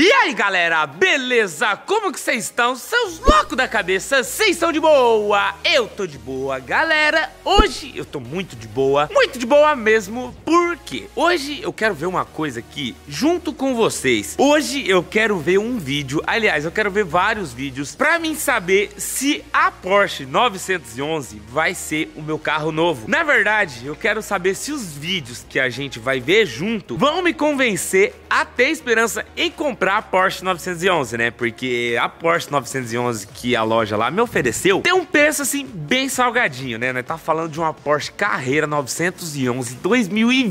E aí galera, beleza? Como que vocês estão? Seus loucos da cabeça, vocês estão de boa? Eu tô de boa, galera. Hoje eu tô muito de boa mesmo, porque hoje eu quero ver uma coisa aqui junto com vocês. Hoje eu quero ver um vídeo, aliás, eu quero ver vários vídeos pra mim saber se a Porsche 911 vai ser o meu carro novo. Na verdade, eu quero saber se os vídeos que a gente vai ver junto vão me convencer a ter esperança em comprar a Porsche 911, né? Porque a Porsche 911 que a loja lá me ofereceu tem um preço assim bem salgadinho, né? Tá falando de uma Porsche Carrera 911 2020.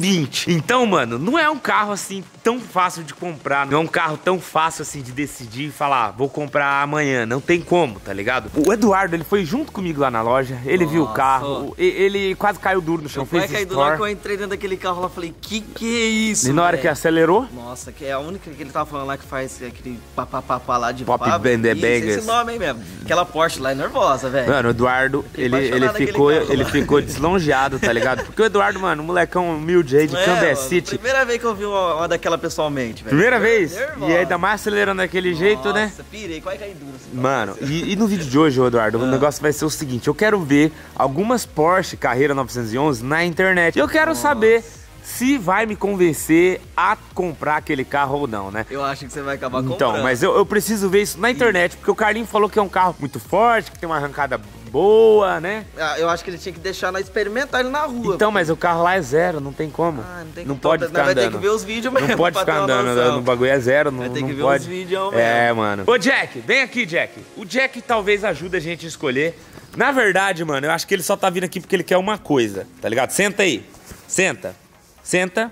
Então, mano, não é um carro assim tão fácil de comprar, não é um carro tão fácil assim de decidir e falar, vou comprar amanhã, não tem como, tá ligado? O Eduardo, ele foi junto comigo lá na loja, ele viu o carro, ele quase caiu duro no chão, fez cair do lado, eu entrei dentro daquele carro lá, falei, que é isso? E na hora que acelerou? Nossa, que é a única que ele tava falando lá que faz aquele papapá lá de Pop Bender Bangers. Esse nome aí mesmo. Aquela Porsche lá é nervosa, velho. Mano, o Eduardo, ele ficou deslongeado, tá ligado? Porque o Eduardo, mano, molecão humilde aí de Kansas City. Primeira vez que eu vi uma daquela pessoalmente, velho. Primeira vez? Nervosa. E ainda mais acelerando daquele jeito, né? Nossa, pirei, quase caí duro. Mano, e no vídeo de hoje, Eduardo, o negócio vai ser o seguinte. Eu quero ver algumas Porsche Carrera 911 na internet. Eu quero saber se vai me convencer a comprar aquele carro ou não, né? Eu acho que você vai acabar comprando. Então, mas eu preciso ver isso na internet, porque o Carlinho falou que é um carro muito forte, que tem uma arrancada boa, né? Ah, eu acho que ele tinha que deixar nós experimentar ele na rua. Então, mas o carro lá é zero, não tem como. Ah, não tem como. Não pode ficar andando. Vai ter que ver os vídeos mesmo. Não pode ficar andando, o bagulho é zero, não pode. Vai ter que ver os vídeos mesmo. É, mano. Ô, Jack, vem aqui, Jack. O Jack talvez ajude a gente a escolher. Na verdade, mano, eu acho que ele só tá vindo aqui porque ele quer uma coisa, tá ligado? Senta aí, senta. Senta.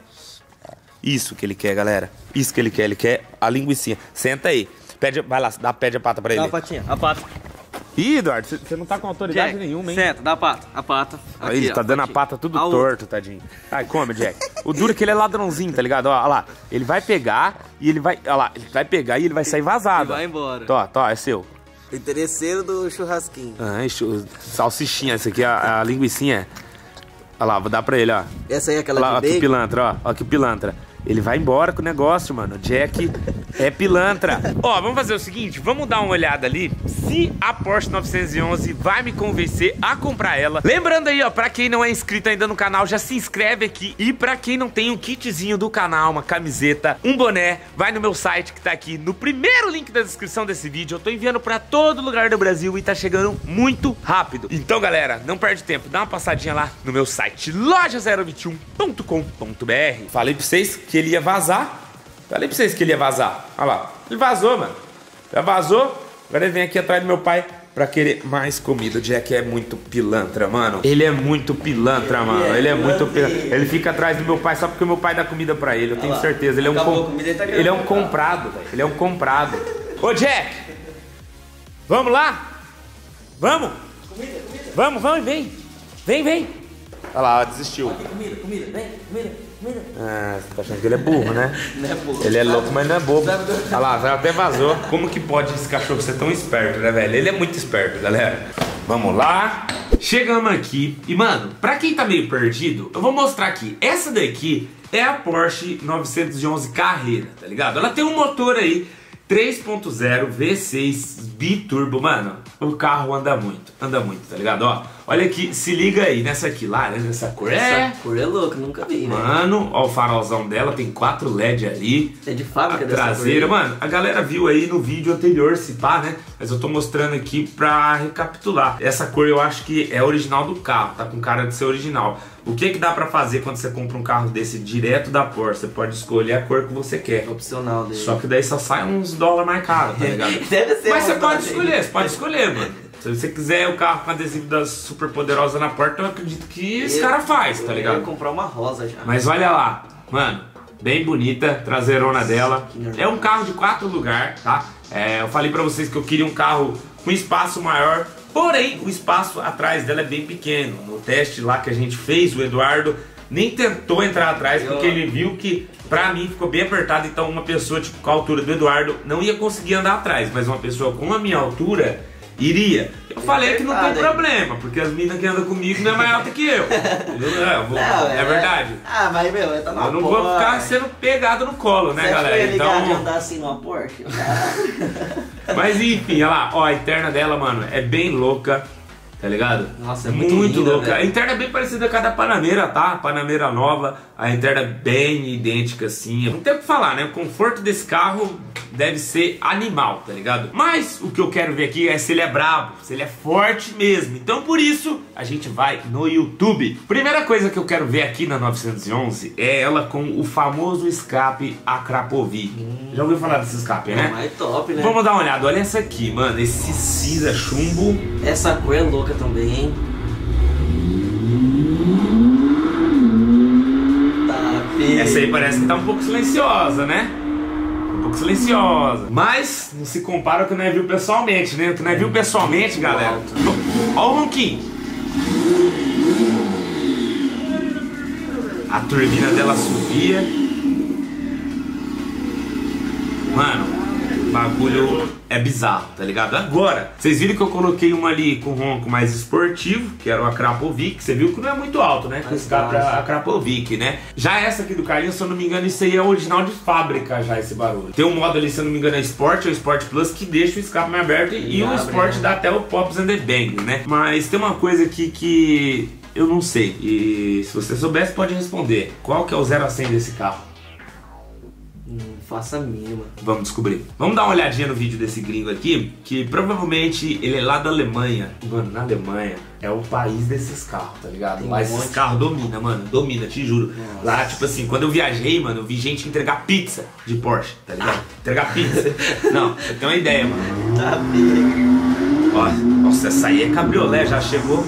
Isso que ele quer, galera. Isso que ele quer a linguicinha. Senta aí. Vai lá, pede a pata pra ele. Dá a patinha, a pata. Ih, Eduardo, você não tá com autoridade Jack, nenhuma, hein? Senta, dá a pata, a pata. Aqui, ele tá dando a pata tudo torto, tadinho. Ai, come, Jack. O duro é que ele é ladrãozinho, tá ligado? Ó, lá, ele vai pegar e ele vai... Ó lá, ele vai pegar e ele vai sair vazado. E vai embora. Tó, tó, é seu. O interesseiro do churrasquinho. Ah, salsichinha, essa aqui é a linguicinha. Olha lá, vou dar pra ele, ó. Essa aí é aquela lá, ó, que pilantra, ó. Ó que pilantra. Ele vai embora com o negócio, mano. Jack é pilantra. Ó, vamos fazer o seguinte, vamos dar uma olhada ali se a Porsche 911 vai me convencer a comprar ela. Lembrando aí, ó, pra quem não é inscrito ainda no canal, já se inscreve aqui. E pra quem não tem um kitzinho do canal, uma camiseta, um boné, vai no meu site que tá aqui no primeiro link da descrição desse vídeo. Eu tô enviando pra todo lugar do Brasil e tá chegando muito rápido. Então, galera, não perde tempo. Dá uma passadinha lá no meu site, loja021.com.br. Falei pra vocês que ele ia vazar. Falei pra vocês que ele ia vazar. Olha lá. Ele vazou, mano. Já vazou. Agora ele vem aqui atrás do meu pai pra querer mais comida. O Jack é muito pilantra, mano. Ele é muito pilantra, mano. Ele é muito pilantra. Ele fica atrás do meu pai só porque o meu pai dá comida pra ele. Eu tenho certeza. Ele é um comprado, velho. Ele é um comprado. Ô, Jack! Vamos lá? Vamos? Comida, comida. Vamos, vamos, vem. Vem, vem. Olha lá, desistiu. Comida, comida. Vem, comida. Ah, você tá achando que ele é burro, né? Não é burro. Ele é louco, mas não é bobo. Olha lá, até vazou. Como que pode esse cachorro ser tão esperto, né, velho? Ele é muito esperto, galera. Vamos lá. Chegamos aqui. E, mano, pra quem tá meio perdido, eu vou mostrar aqui. Essa daqui é a Porsche 911 Carrera, tá ligado? Ela tem um motor aí 3.0 V6 biturbo, mano. O carro anda muito, tá ligado? Ó, olha aqui, se liga aí, nessa aqui, laranja, essa cor. Essa cor é louca, nunca vi, né? Mano, ó o farolzão dela, tem 4 LED ali. É de fábrica dessa cor. Traseira, mano, a galera viu aí no vídeo anterior, se pá, né? Mas eu tô mostrando aqui pra recapitular. Essa cor eu acho que é original do carro, tá com cara de ser original. O que que dá pra fazer quando você compra um carro desse direto da Porsche? Você pode escolher a cor que você quer. Opcional dele. Só que daí só sai uns dólares mais caros, tá ligado? Deve ser. Mas você pode escolher, você pode escolher, mano. Se você quiser o carro com adesivo da Super Poderosa na porta, eu acredito que esse cara faz, tá ligado? Eu ia comprar uma rosa já. Mas olha lá, mano, bem bonita, traseirona dela. É um carro de 4 lugares, tá? É, eu falei pra vocês que eu queria um carro com espaço maior, porém o espaço atrás dela é bem pequeno. No teste lá que a gente fez, o Eduardo nem tentou entrar atrás porque ele viu que pra mim ficou bem apertado. Então uma pessoa tipo com a altura do Eduardo não ia conseguir andar atrás, mas uma pessoa com a minha altura Iria. Eu falei que não tem problema, porque as meninas que andam comigo não é maior do que eu. É verdade. Ah, mas meu, eu tô na Porsche. Eu não vou ficar sendo pegado no colo, né, galera? Você então... de andar assim numa Porsche? Mas enfim, olha lá, ó, a interna dela, mano, é bem louca. Tá ligado? Nossa, é muito louca. Velho. A interna é bem parecida com a da Panameira, tá? A Panameira nova, a interna é bem idêntica, assim. Não tem o que falar, né? O conforto desse carro deve ser animal, tá ligado? Mas o que eu quero ver aqui é se ele é brabo, se ele é forte mesmo. Então, por isso, a gente vai no YouTube. Primeira coisa que eu quero ver aqui na 911 é ela com o famoso escape Akrapovic. Já ouviu falar desse escape, né? É top, né? Vamos dar uma olhada. Olha essa aqui, mano. Esse cinza chumbo. Essa cor é louca também, hein? Tá, essa aí parece que tá um pouco silenciosa, né? Mas não se compara com o que nós viu pessoalmente, né? O que nós viu pessoalmente, galera. Olha o ronquinho. A turbina dela subia. Mano, o bagulho é bizarro, tá ligado? Agora, vocês viram que eu coloquei uma ali com ronco mais esportivo, que era o Akrapovic. Você viu que não é muito alto, né? Que está pra Akrapovic, né? Já essa aqui do Carlinhos, se eu não me engano, isso aí é original de fábrica já, esse barulho. Tem um modo ali, se eu não me engano, é Sport ou Sport Plus, que deixa o escape mais aberto e o Sport dá até o Pops and the Bang, né? Mas tem uma coisa aqui que eu não sei, e se você soubesse pode responder. Qual que é o 0 a 100 desse carro? Faça a mínima. Vamos descobrir. Vamos dar uma olhadinha no vídeo desse gringo aqui, que provavelmente ele é lá da Alemanha. Mano, na Alemanha é o país desses carros, tá ligado? Tem mas um esses carros domina, mano. Domina, te juro. Nossa. Lá, tipo assim, quando eu viajei, mano, eu vi gente entregar pizza de Porsche, tá ligado? Entregar pizza. Não, eu tenho uma ideia, mano. Tá bem. Nossa, essa aí é cabriolé, já chegou.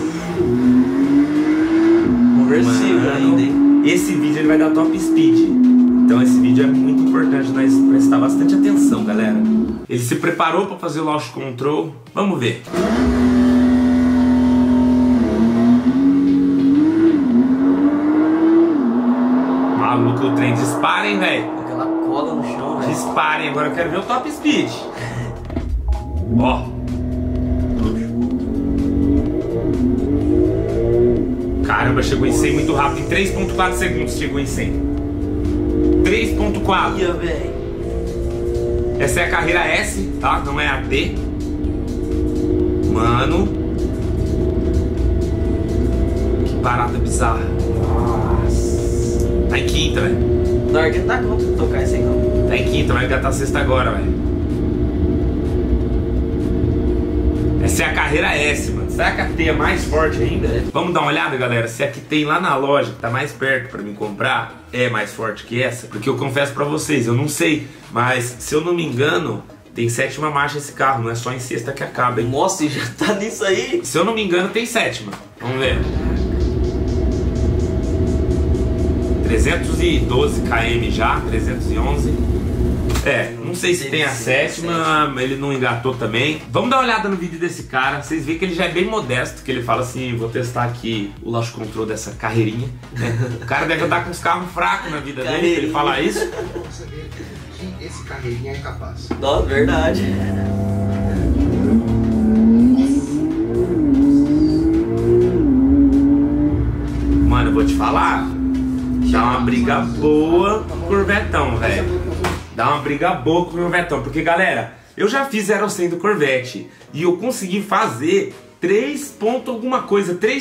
Conversível ainda, hein? Esse vídeo ele vai dar top speed. Então esse vídeo é muito importante nós prestar bastante atenção, galera. Ele se preparou para fazer o launch control. Vamos ver. Maluco, o trem dispara, hein, velho? Aquela cola no chão, velho. Dispara, hein? Agora eu quero ver o top speed. Ó. Caramba, chegou em 100 muito rápido. Em 3.4 segundos chegou em 100. 3.4. Essa é a carreira S, tá? Não é a T. Mano, que parada bizarra. Nossa. Tá em quinta, velho. Dark tá contra de tocar isso aí, não. Tá em quinta, vai engatar sexta agora, velho. Essa é a carreira S, mano. Será que a T é mais forte ainda? Vamos dar uma olhada, galera, se a que tem lá na loja, que tá mais perto pra mim comprar, é mais forte que essa. Porque eu confesso pra vocês, eu não sei, mas se eu não me engano, tem 7ª marcha esse carro, não é só em sexta que acaba, hein? Nossa, e já tá nisso aí? Se eu não me engano, tem 7ª. Vamos ver. 312 km já, 311. É, não sei se tem a 7ª, ele não engatou também. Vamos dar uma olhada no vídeo desse cara. Vocês veem que ele já é bem modesto, que ele fala assim, vou testar aqui o launch control dessa carreirinha. O cara deve andar com os carros fracos na vida dele, ele fala isso. Você vê que esse carreirinha é capaz. Nossa, verdade. Mano, eu vou te falar, dá uma briga boa Corvetão, velho. Dá uma briga boa com o Corvetão, porque galera, eu já fiz 0 a 100 do Corvette e eu consegui fazer 3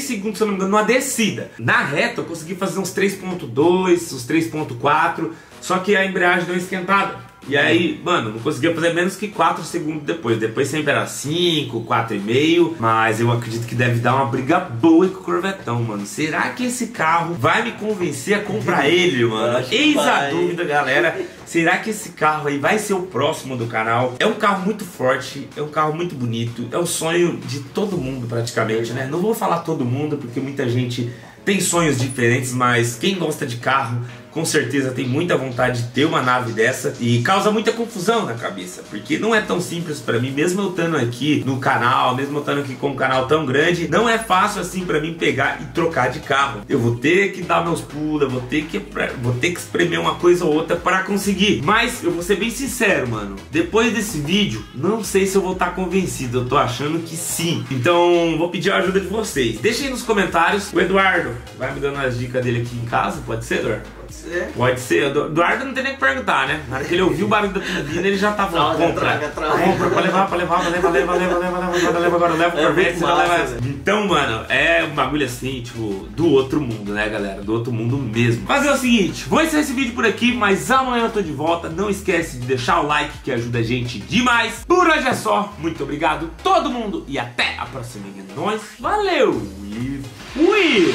segundos, se eu não me engano, numa descida. Na reta eu consegui fazer uns 3.2, uns 3.4, só que a embreagem deu esquentada. E aí, mano, não conseguia fazer menos que 4 segundos depois. Depois sempre era 5, 4,5. Mas eu acredito que deve dar uma briga boa com o Corvetão, mano. Será que esse carro vai me convencer a comprar ele, mano? Eis a dúvida, galera. Será que esse carro aí vai ser o próximo do canal? É um carro muito forte, é um carro muito bonito. É o sonho de todo mundo praticamente, né? Não vou falar todo mundo, porque muita gente tem sonhos diferentes. Mas quem gosta de carro... com certeza tem muita vontade de ter uma nave dessa e causa muita confusão na cabeça, porque não é tão simples pra mim, mesmo eu estando aqui no canal, mesmo eu estando aqui com um canal tão grande, não é fácil assim pra mim pegar e trocar de carro. Eu vou ter que dar meus pulos, eu vou ter que espremer uma coisa ou outra pra conseguir. Mas eu vou ser bem sincero, mano, depois desse vídeo, não sei se eu vou estar convencido, eu tô achando que sim. Então vou pedir a ajuda de vocês. Deixem nos comentários, o Eduardo vai me dando as dicas dele aqui em casa, pode ser, Eduardo? Pode ser. Pode ser. Eduardo não tem nem que perguntar, né? Na hora que ele ouviu o barulho da turbina, ele já tá falando: compra pra levar, leva. Então, mano, é um bagulho assim, tipo, do outro mundo, né, galera? Do outro mundo mesmo. Mas é o seguinte, vou encerrar esse vídeo por aqui, mas amanhã eu tô de volta. Não esquece de deixar o like, que ajuda a gente demais. Por hoje é só. Muito obrigado, todo mundo, e até a próxima. É nóis. Valeu e fui!